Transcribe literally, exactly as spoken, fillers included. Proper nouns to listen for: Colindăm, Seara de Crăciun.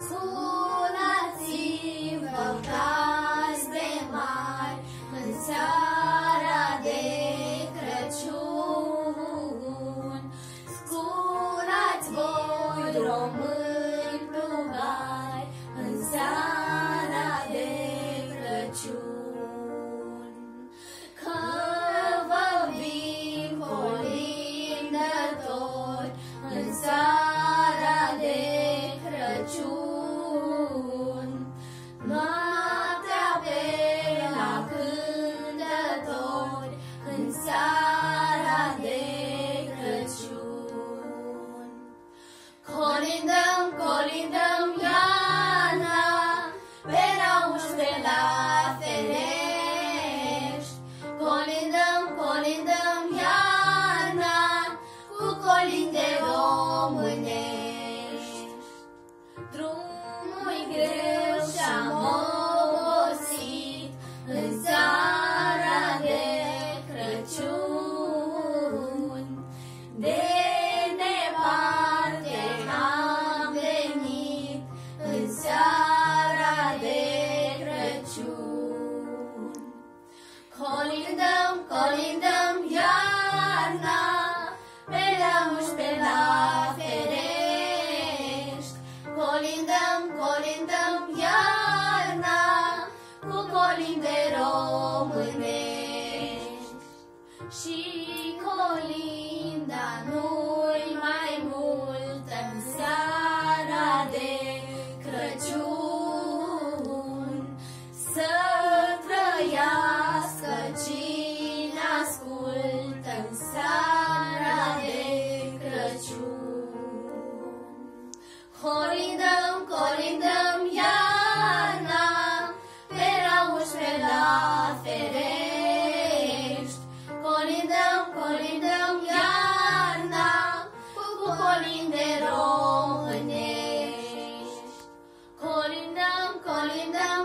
Sunați-vă glas de mari în seara de Crăciun. Sunați voi români plugari în seara de Crăciun. Că vă vin colindători în seara de Crăciun. Noaptea pe la cântători în seara de Crăciun. Colindăm, colindăm iarna pe la uși de la Ferești. Colindăm, colindăm iarna cu colinde românești. Drumul-i greu și-am obosit în seara de Crăciun. De departe am venit în seara de Crăciun. Colindăm, colindăm iarna pe la uși, pe la Ferești. Colindăm, colindăm iarna colinde românești. Și colinda nu-i mai mult în seara de Crăciun. Să trăiască cine ascultă în seara de Crăciun. Colindăm, colindăm iarna la Ferești. Colindăm, colindăm iarna cu colinde românești. Colindăm, colindăm